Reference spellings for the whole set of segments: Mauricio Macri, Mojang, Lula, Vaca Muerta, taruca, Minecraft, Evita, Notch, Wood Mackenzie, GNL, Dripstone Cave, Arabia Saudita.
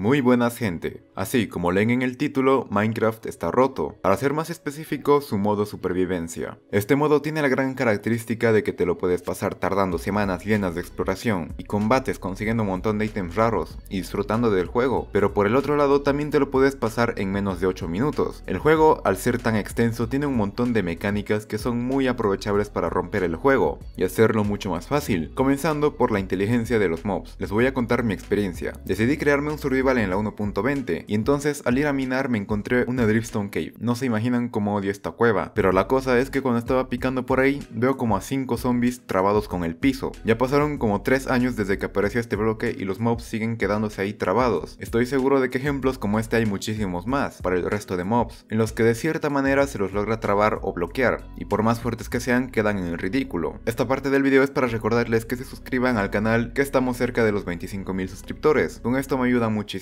Muy buenas gente, así como leen en el título, Minecraft está roto, para ser más específico su modo supervivencia. Este modo tiene la gran característica de que te lo puedes pasar tardando semanas llenas de exploración y combates consiguiendo un montón de ítems raros y disfrutando del juego, pero por el otro lado también te lo puedes pasar en menos de 8 minutos. El juego, al ser tan extenso, tiene un montón de mecánicas que son muy aprovechables para romper el juego y hacerlo mucho más fácil, comenzando por la inteligencia de los mobs. Les voy a contar mi experiencia. Decidí crearme un survival en la 1.20 y entonces al ir a minar me encontré una Dripstone Cave. No se imaginan cómo odio esta cueva, pero la cosa es que cuando estaba picando por ahí veo como a 5 zombies trabados con el piso. Ya pasaron como 3 años desde que apareció este bloque y los mobs siguen quedándose ahí trabados. Estoy seguro de que ejemplos como este hay muchísimos más para el resto de mobs, en los que de cierta manera se los logra trabar o bloquear, y por más fuertes que sean quedan en el ridículo. Esta parte del video es para recordarles que se suscriban al canal, que estamos cerca de los 25.000 suscriptores, con esto me ayuda muchísimo.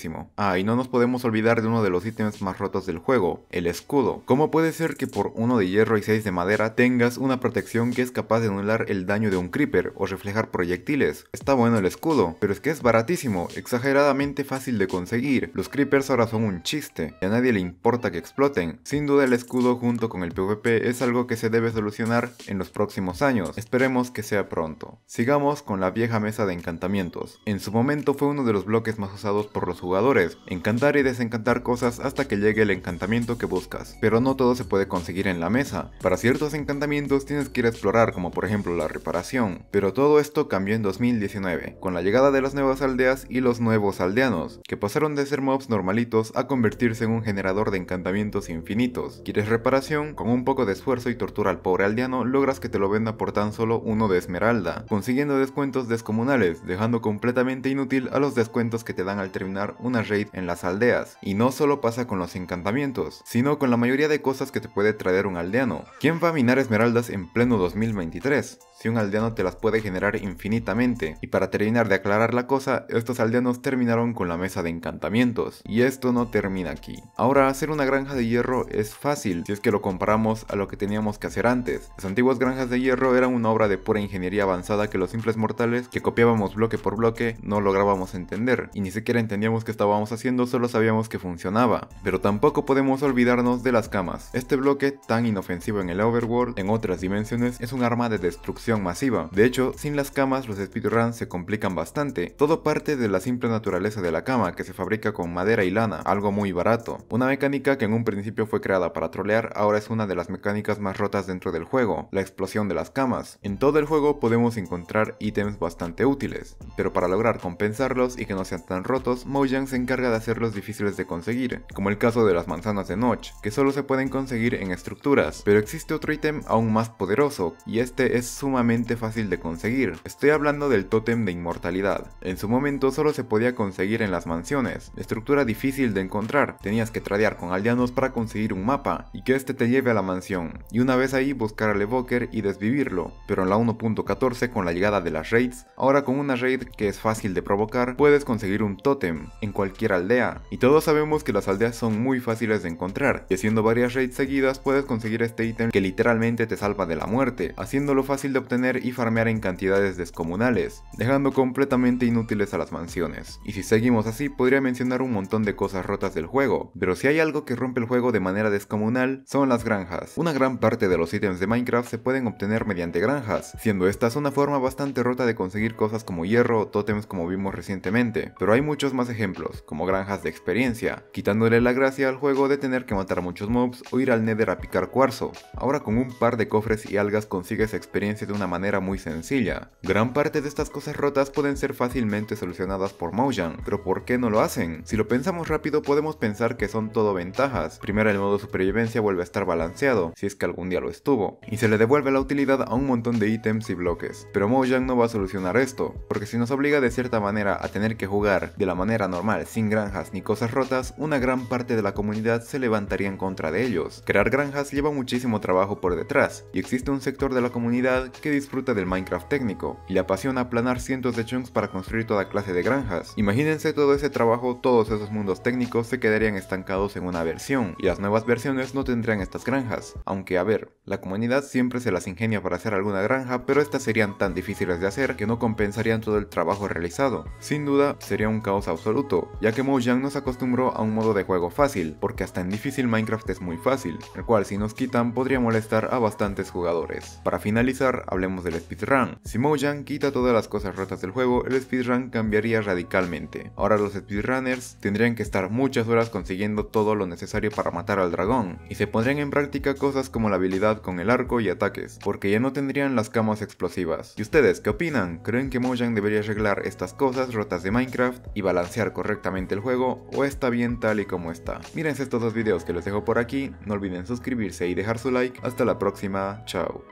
Y no nos podemos olvidar de uno de los ítems más rotos del juego, el escudo. ¿Cómo puede ser que por 1 de hierro y 6 de madera tengas una protección que es capaz de anular el daño de un creeper o reflejar proyectiles? Está bueno el escudo, pero es que es baratísimo, exageradamente fácil de conseguir. Los creepers ahora son un chiste, y a nadie le importa que exploten. Sin duda el escudo junto con el PvP es algo que se debe solucionar en los próximos años, esperemos que sea pronto. Sigamos con la vieja mesa de encantamientos. En su momento fue uno de los bloques más usados por los jugadores, encantar y desencantar cosas hasta que llegue el encantamiento que buscas, pero no todo se puede conseguir en la mesa. Para ciertos encantamientos tienes que ir a explorar, como por ejemplo la reparación, pero todo esto cambió en 2019, con la llegada de las nuevas aldeas y los nuevos aldeanos, que pasaron de ser mobs normalitos a convertirse en un generador de encantamientos infinitos. ¿Quieres reparación? Con un poco de esfuerzo y tortura al pobre aldeano logras que te lo venda por tan solo 1 de esmeralda, consiguiendo descuentos descomunales, dejando completamente inútil a los descuentos que te dan al terminar una raid en las aldeas. Y no solo pasa con los encantamientos, sino con la mayoría de cosas que te puede traer un aldeano. ¿Quién va a minar esmeraldas en pleno 2023? Si un aldeano te las puede generar infinitamente. Y para terminar de aclarar la cosa, estos aldeanos terminaron con la mesa de encantamientos. Y esto no termina aquí. Ahora hacer una granja de hierro es fácil, si es que lo comparamos a lo que teníamos que hacer antes. Las antiguas granjas de hierro eran una obra de pura ingeniería avanzada que los simples mortales, que copiábamos bloque por bloque, no lográbamos entender. Y ni siquiera entendíamos que estábamos haciendo, solo sabíamos que funcionaba. Pero tampoco podemos olvidarnos de las camas. Este bloque, tan inofensivo en el overworld, en otras dimensiones, es un arma de destrucción masiva. De hecho, sin las camas los speedruns se complican bastante. Todo parte de la simple naturaleza de la cama, que se fabrica con madera y lana, algo muy barato. Una mecánica que en un principio fue creada para trolear, ahora es una de las mecánicas más rotas dentro del juego, la explosión de las camas. En todo el juego podemos encontrar ítems bastante útiles, pero para lograr compensarlos y que no sean tan rotos, Mojang se encarga de hacerlos difíciles de conseguir, como el caso de las manzanas de Notch, que solo se pueden conseguir en estructuras. Pero existe otro ítem aún más poderoso, y este es sumamente fácil de conseguir. Estoy hablando del tótem de inmortalidad. En su momento solo se podía conseguir en las mansiones, estructura difícil de encontrar, tenías que tradear con aldeanos para conseguir un mapa, y que este te lleve a la mansión, y una vez ahí buscar al evoker y desvivirlo. Pero en la 1.14, con la llegada de las raids, ahora con una raid que es fácil de provocar, puedes conseguir un tótem en cualquier aldea, y todos sabemos que las aldeas son muy fáciles de encontrar, y haciendo varias raids seguidas puedes conseguir este ítem que literalmente te salva de la muerte, haciéndolo fácil de obtener y farmear en cantidades descomunales, dejando completamente inútiles a las mansiones. Y si seguimos así podría mencionar un montón de cosas rotas del juego, pero si hay algo que rompe el juego de manera descomunal son las granjas. Una gran parte de los ítems de Minecraft se pueden obtener mediante granjas, siendo estas una forma bastante rota de conseguir cosas como hierro o tótems, como vimos recientemente, pero hay muchos más ejemplos, como granjas de experiencia, quitándole la gracia al juego de tener que matar muchos mobs o ir al Nether a picar cuarzo. Ahora con un par de cofres y algas consigues experiencia de una manera muy sencilla. Gran parte de estas cosas rotas pueden ser fácilmente solucionadas por Mojang, pero ¿por qué no lo hacen? Si lo pensamos rápido podemos pensar que son todo ventajas. Primero, el modo supervivencia vuelve a estar balanceado, si es que algún día lo estuvo, y se le devuelve la utilidad a un montón de ítems y bloques. Pero Mojang no va a solucionar esto, porque si nos obliga de cierta manera a tener que jugar de la manera normal, sin granjas ni cosas rotas, una gran parte de la comunidad se levantaría en contra de ellos. Crear granjas lleva muchísimo trabajo por detrás, y existe un sector de la comunidad que disfruta del Minecraft técnico, y le apasiona aplanar cientos de chunks para construir toda clase de granjas. Imagínense todo ese trabajo, todos esos mundos técnicos se quedarían estancados en una versión, y las nuevas versiones no tendrían estas granjas. Aunque a ver, la comunidad siempre se las ingenia para hacer alguna granja, pero estas serían tan difíciles de hacer que no compensarían todo el trabajo realizado. Sin duda, sería un caos absoluto. absoluto, ya que Mojang nos acostumbró a un modo de juego fácil, porque hasta en difícil Minecraft es muy fácil, el cual si nos quitan podría molestar a bastantes jugadores. Para finalizar, hablemos del speedrun. Si Mojang quita todas las cosas rotas del juego, el speedrun cambiaría radicalmente. Ahora los speedrunners tendrían que estar muchas horas consiguiendo todo lo necesario para matar al dragón, y se pondrían en práctica cosas como la habilidad con el arco y ataques, porque ya no tendrían las camas explosivas. ¿Y ustedes qué opinan? ¿Creen que Mojang debería arreglar estas cosas rotas de Minecraft y balancear correctamente el juego, o está bien tal y como está? Mírense estos dos videos que les dejo por aquí, no olviden suscribirse y dejar su like. Hasta la próxima, chao.